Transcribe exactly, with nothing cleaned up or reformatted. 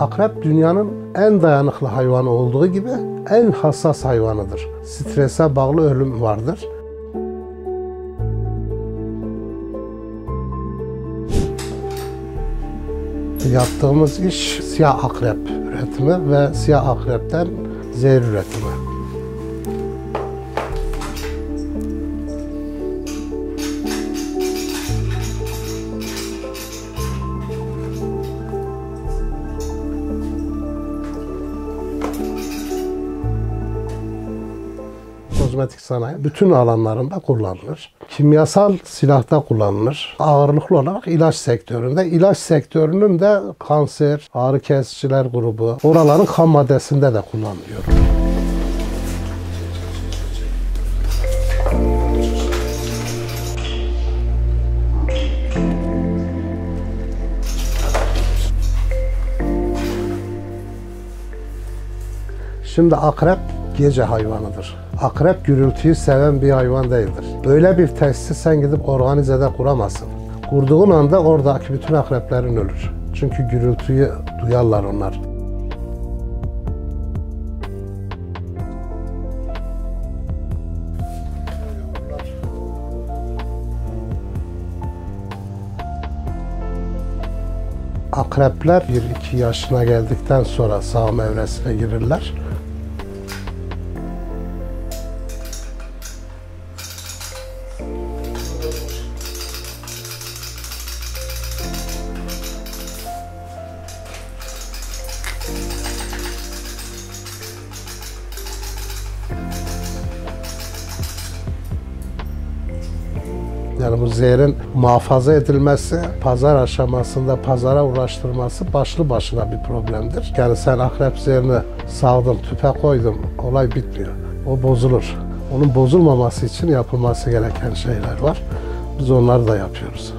Akrep dünyanın en dayanıklı hayvanı olduğu gibi en hassas hayvanıdır. Strese bağlı ölüm vardır. Yaptığımız iş siyah akrep üretimi ve siyah akrepten zehir üretimi. Kozmetik sanayi bütün alanlarında kullanılır. Kimyasal silahta kullanılır. Ağırlıklı olarak ilaç sektöründe. İlaç sektörünün de kanser, ağrı kesiciler grubu, oraların ham maddesinde de kullanılıyor. Şimdi akrep gece hayvanıdır. Akrep gürültüyü seven bir hayvan değildir. Böyle bir tesis sen gidip organizede kuramazsın. Kurduğun anda oradaki bütün akreplerin ölür. Çünkü gürültüyü duyarlar onlar. Akrepler bir iki yaşına geldikten sonra sağım evresine girirler. Yani bu zehrin muhafaza edilmesi, pazar aşamasında pazara ulaştırması başlı başına bir problemdir. Yani sen akrep zehrini sağdın, tüpe koydun, olay bitmiyor. O bozulur. Onun bozulmaması için yapılması gereken şeyler var. Biz onları da yapıyoruz.